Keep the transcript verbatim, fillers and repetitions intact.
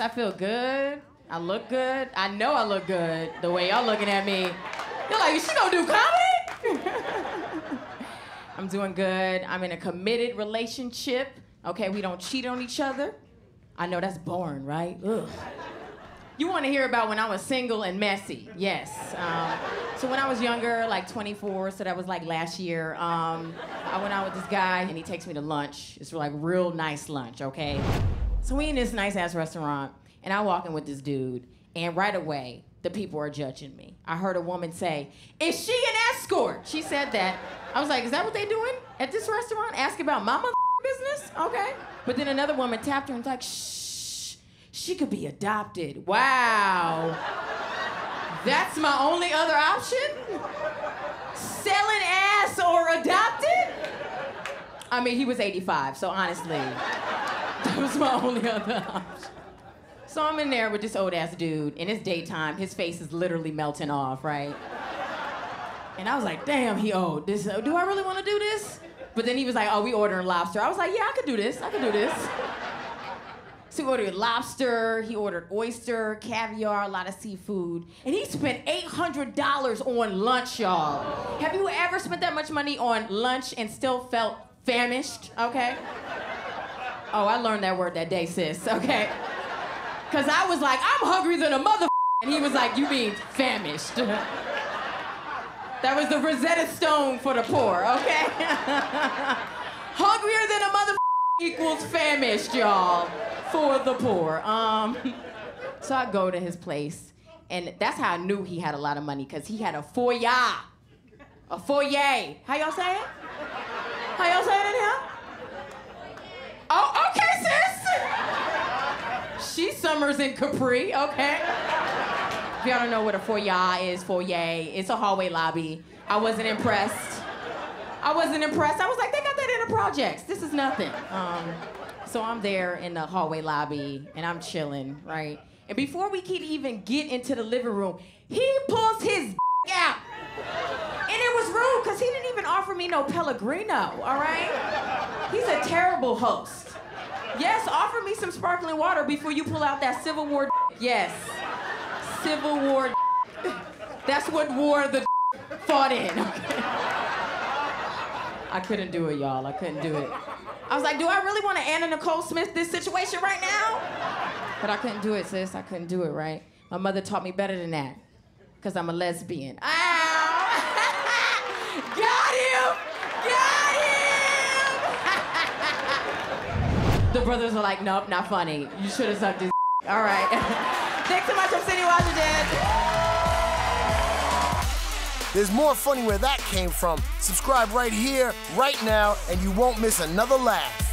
I feel good. I look good. I know I look good. The way y'all looking at me, you're like, she don't do comedy? I'm doing good. I'm in a committed relationship. Okay, we don't cheat on each other. I know that's boring, right? Ugh. You want to hear about when I was single and messy, yes. Um, so when I was younger, like twenty-four, so that was like last year, um, I went out with this guy and he takes me to lunch. It's like real nice lunch, okay? So we in this nice ass restaurant and I walk in with this dude and right away, the people are judging me. I heard a woman say, "Is she an escort?" She said that. I was like, is that what they doing at this restaurant? Ask about my mother business, okay? But then another woman tapped her and was like, "Shh, she could be adopted." Wow. That's my only other option? Selling ass or adopted? I mean, he was eighty-five, so honestly, that was my only other option. So I'm in there with this old ass dude, and it's daytime, his face is literally melting off, right? And I was like, damn, he old. This, do I really want to do this? But then he was like, "Oh, we ordering lobster." I was like, yeah, I could do this, I could do this. So we ordered lobster, he ordered oyster, caviar, a lot of seafood. And he spent eight hundred dollars on lunch, y'all. Have you ever spent that much money on lunch and still felt famished, okay? Oh, I learned that word that day, sis, okay? Because I was like, I'm hungrier than a mother. And he was like, you mean famished. That was the Rosetta Stone for the poor, okay? Hungrier than a mother equals famished, y'all, for the poor. Um, so I go to his place, and that's how I knew he had a lot of money, because he had a foyer. A foyer. How y'all say it? How y'all say it in here? Oh, okay, sis. She summers in Capri, okay? If y'all don't know what a foyer is, foyer, it's a hallway lobby. I wasn't impressed. I wasn't impressed. I was like, they got that in the projects. This is nothing. Um, so I'm there in the hallway lobby, and I'm chilling, right? And before we could even get into the living room, he pulls his dick out. And it was rude, because he didn't even offer me no Pellegrino, all right? He's a terrible host. Yes, offer me some sparkling water before you pull out that Civil War. Yes. Civil War. That's what war the fought in. Okay. I couldn't do it, y'all. I couldn't do it. I was like, do I really want to Anna Nicole Smith this situation right now? But I couldn't do it, sis. I couldn't do it, right? My mother taught me better than that, because I'm a lesbian. Ow! Got him! The brothers are like, nope, not funny. You should have sucked his all right. Thanks so much from Sydnee Washington. There's more funny where that came from. Subscribe right here, right now, and you won't miss another laugh.